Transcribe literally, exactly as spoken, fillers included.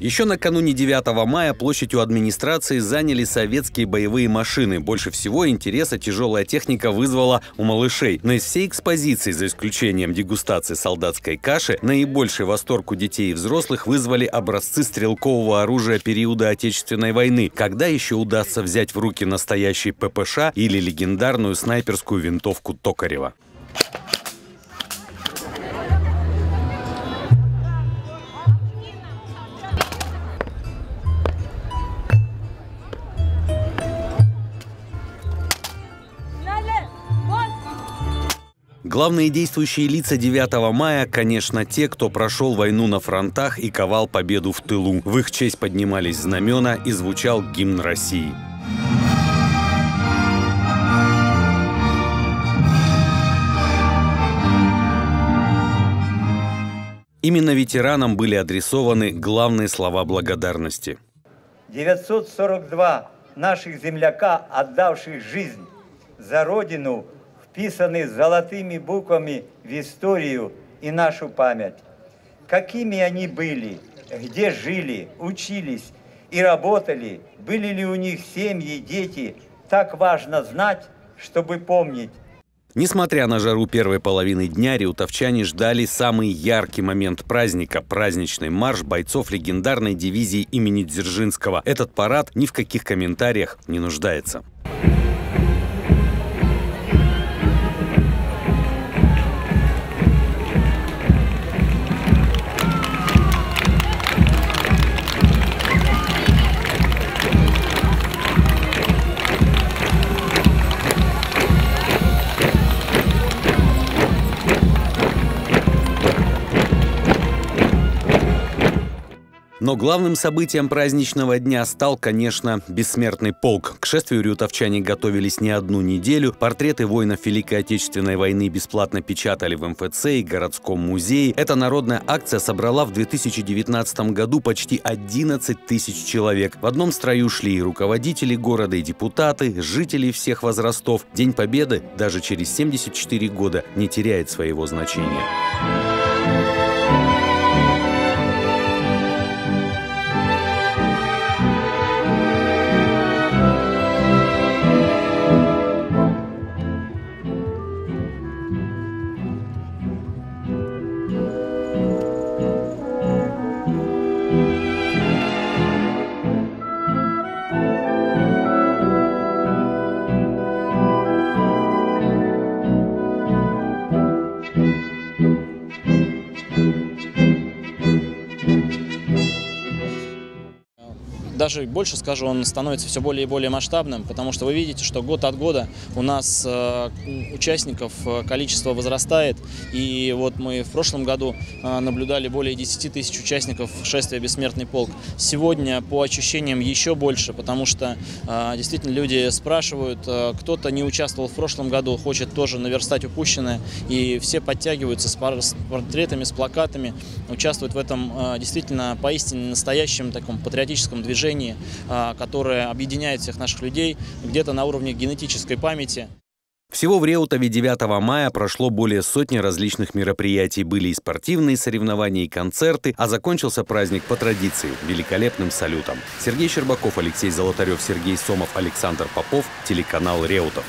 Еще накануне девятого мая площадь у администрации заняли советские боевые машины. Больше всего интереса тяжелая техника вызвала у малышей. Но из всей экспозиции, за исключением дегустации солдатской каши, наибольший восторг у детей и взрослых вызвали образцы стрелкового оружия периода Отечественной войны. Когда еще удастся взять в руки настоящий ППШ или легендарную снайперскую винтовку Токарева? Главные действующие лица девятого мая, конечно, те, кто прошел войну на фронтах и ковал победу в тылу. В их честь поднимались знамена и звучал гимн России. Именно ветеранам были адресованы главные слова благодарности. девятьсот сорок два наших земляка, отдавших жизнь за Родину, вписаны золотыми буквами в историю и нашу память. Какими они были, где жили, учились и работали, были ли у них семьи, дети, так важно знать, чтобы помнить. Несмотря на жару первой половины дня, реутовчане ждали самый яркий момент праздника – праздничный марш бойцов легендарной дивизии имени Дзержинского. Этот парад ни в каких комментариях не нуждается. Но главным событием праздничного дня стал, конечно, Бессмертный полк. К шествию реутовчане готовились не одну неделю. Портреты воинов Великой Отечественной войны бесплатно печатали в МФЦ и городском музее. Эта народная акция собрала в две тысячи девятнадцатом году почти одиннадцать тысяч человек. В одном строю шли и руководители города, и депутаты, жители всех возрастов. День Победы даже через семьдесят четыре года не теряет своего значения. Даже больше скажу, он становится все более и более масштабным, потому что вы видите, что год от года у нас участников количество возрастает. И вот мы в прошлом году наблюдали более десяти тысяч участников шествия «Бессмертный полк». Сегодня по ощущениям еще больше, потому что действительно люди спрашивают, кто-то не участвовал в прошлом году, хочет тоже наверстать упущенное. И все подтягиваются с портретами, с плакатами, участвуют в этом действительно поистине настоящем таком патриотическом движении, которое объединяет всех наших людей где-то на уровне генетической памяти. Всего в Реутове девятого мая прошло более сотни различных мероприятий. Были и спортивные соревнования, и концерты, а закончился праздник по традиции – великолепным салютом. Сергей Щербаков, Алексей Золотарев, Сергей Сомов, Александр Попов, телеканал «Реутов».